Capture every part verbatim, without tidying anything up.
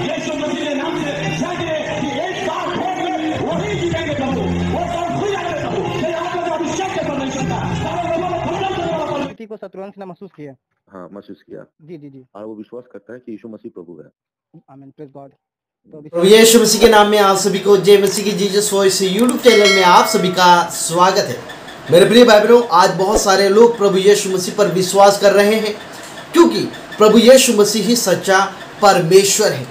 यीशु मसीह के नाम से जानिए कि एक बार फिर में वही जीवेंगे प्रभु, वो सब खुल जाएंगे प्रभु। ये आपका जो अभिषेक है परमेश्वर का, सारे लोगों ने फलदार करने वाला व्यक्ति को शत्रुघ्न सिन्हा महसूस किया। हाँ, महसूस किया, जी जी जी। और वो विश्वास करता है कि यीशु मसीह प्रभु है। आमीन, प्रेज गॉड। प्रभु यीशु मसीह के नाम में आप सभी को जय मसीह की जीसस वॉइस यूट्यूब चैनल में आप सभी का स्वागत है। मेरे प्रिय भाई बहनों, आज बहुत सारे लोग प्रभु यीशु मसीह पर विश्वास कर रहे हैं क्योंकि प्रभु यीशु मसीह ही सच्चा परमेश्वर है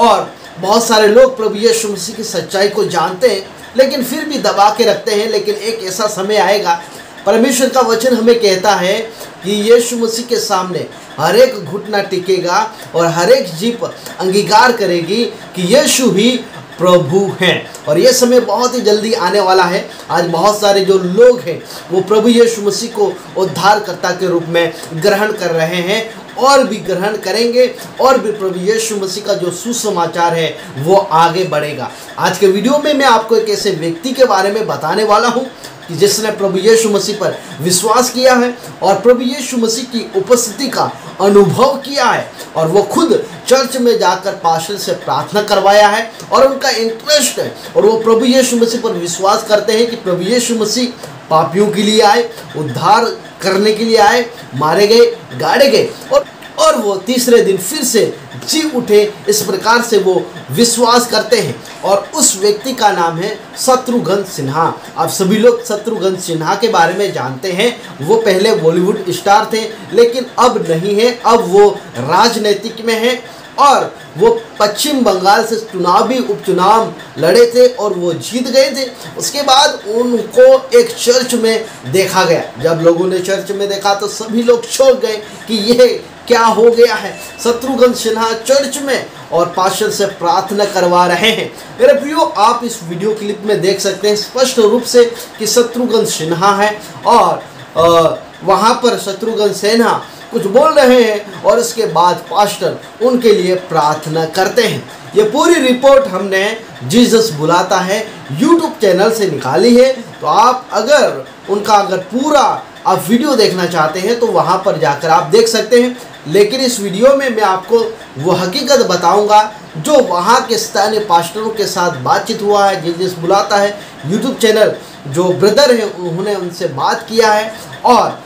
और बहुत सारे लोग प्रभु यीशु मसीह की सच्चाई को जानते हैं लेकिन फिर भी दबा के रखते हैं। लेकिन एक ऐसा समय आएगा, परमेश्वर का वचन हमें कहता है कि यीशु मसीह के सामने हर एक घुटना टिकेगा और हर एक जीभ अंगीकार करेगी कि यीशु ही प्रभु हैं। और ये समय बहुत ही जल्दी आने वाला है। आज बहुत सारे जो लोग हैं वो प्रभु यीशु मसीह को उद्धारकर्ता के रूप में ग्रहण कर रहे हैं और भी ग्रहण करेंगे और भी प्रभु यीशु मसीह का जो सुसमाचार है वो आगे बढ़ेगा। आज के वीडियो में मैं आपको एक ऐसे व्यक्ति के बारे में बताने वाला हूँ कि जिसने प्रभु यीशु मसीह पर विश्वास किया है और प्रभु यीशु मसीह की उपस्थिति का अनुभव किया है और वो खुद चर्च में जाकर पास्टर से प्रार्थना करवाया है और उनका इंटरेस्ट है और वो प्रभु यीशु मसीह पर विश्वास करते हैं कि प्रभु यीशु मसीह पापियों के लिए आए, उद्धार करने के लिए आए, मारे गए, गाड़े गए और और वो तीसरे दिन फिर से जी उठे। इस प्रकार से वो विश्वास करते हैं और उस व्यक्ति का नाम है शत्रुघ्न सिन्हा। आप सभी लोग शत्रुघ्न सिन्हा के बारे में जानते हैं। वो पहले बॉलीवुड स्टार थे लेकिन अब नहीं है, अब वो राजनीतिक में है और वो पश्चिम बंगाल से चुनावी उपचुनाव लड़े थे और वो जीत गए थे। उसके बाद उनको एक चर्च में देखा गया। जब लोगों ने चर्च में देखा तो सभी लोग चौंक गए कि यह क्या हो गया है, शत्रुघ्न सिन्हा चर्च में और पास्टर से प्रार्थना करवा रहे हैं। मेरे प्रियो, आप इस वीडियो क्लिप में देख सकते हैं स्पष्ट रूप से कि शत्रुघ्न सिन्हा है और आ, वहाँ पर शत्रुघ्न सिन्हा कुछ बोल रहे हैं और उसके बाद पास्टर उनके लिए प्रार्थना करते हैं। ये पूरी रिपोर्ट हमने जीसस बुलाता है यूट्यूब चैनल से निकाली है। तो आप अगर उनका अगर पूरा आप वीडियो देखना चाहते हैं तो वहाँ पर जाकर आप देख सकते हैं। लेकिन इस वीडियो में मैं आपको वो हकीकत बताऊंगा जो वहाँ के स्थानीय पास्टरों के साथ बातचीत हुआ है। जीसस बुलाता है यूट्यूब चैनल जो ब्रदर हैं उन्होंने उनसे बात किया है और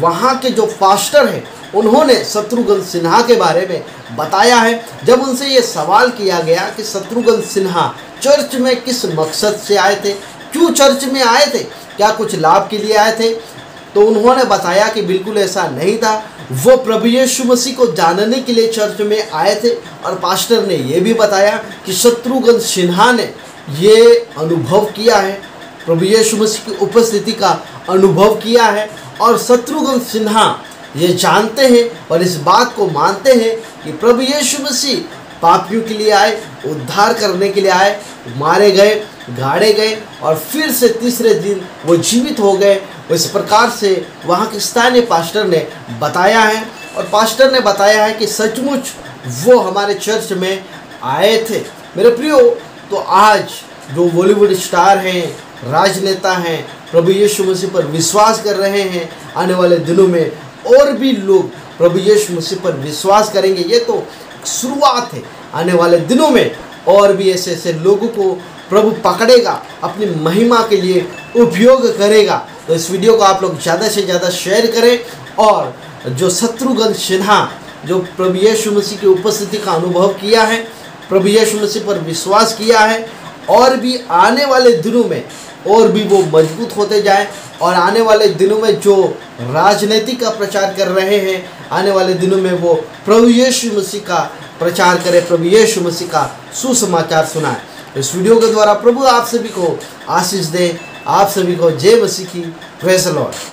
वहाँ के जो पास्टर हैं उन्होंने शत्रुघ्न सिन्हा के बारे में बताया है। जब उनसे ये सवाल किया गया कि शत्रुघ्न सिन्हा चर्च में किस मकसद से आए थे, क्यों चर्च में आए थे, क्या कुछ लाभ के लिए आए थे, तो उन्होंने बताया कि बिल्कुल ऐसा नहीं था। वो प्रभु यीशु मसीह को जानने के लिए चर्च में आए थे और पास्टर ने ये भी बताया कि शत्रुघ्न सिन्हा ने ये अनुभव किया है, प्रभु यीशु मसीह की उपस्थिति का अनुभव किया है और शत्रुघ्न सिन्हा ये जानते हैं और इस बात को मानते हैं कि प्रभु यीशु मसीह पापियों के लिए आए, उद्धार करने के लिए आए, मारे गए, गाड़े गए और फिर से तीसरे दिन वो जीवित हो गए। इस प्रकार से वहाँ के स्थानीय पास्टर ने बताया है और पास्टर ने बताया है कि सचमुच वो हमारे चर्च में आए थे। मेरे प्रियो, तो आज जो बॉलीवुड स्टार हैं, राजनेता हैं, प्रभु यीशु मसीह पर विश्वास कर रहे हैं, आने वाले दिनों में और भी लोग प्रभु यीशु मसीह पर विश्वास करेंगे। ये तो शुरुआत है, आने वाले दिनों में और भी ऐसे ऐसे लोगों को प्रभु पकड़ेगा, अपनी महिमा के लिए उपयोग करेगा। तो इस वीडियो को आप लोग ज़्यादा से ज़्यादा शेयर करें और जो शत्रुघ्न सिन्हा जो प्रभु यीशु मसीह की उपस्थिति का अनुभव किया है, प्रभु यीशु मसीह पर विश्वास किया है और भी आने वाले दिनों में और भी वो मजबूत होते जाए और आने वाले दिनों में जो राजनीति का प्रचार कर रहे हैं, आने वाले दिनों में वो प्रभु यीशु मसीह का प्रचार करें, प्रभु यीशु मसीह का सुसमाचार सुनाए। इस वीडियो के द्वारा प्रभु आप सभी को आशीष दे। आप सभी को जय मसीह की। Praise the Lord.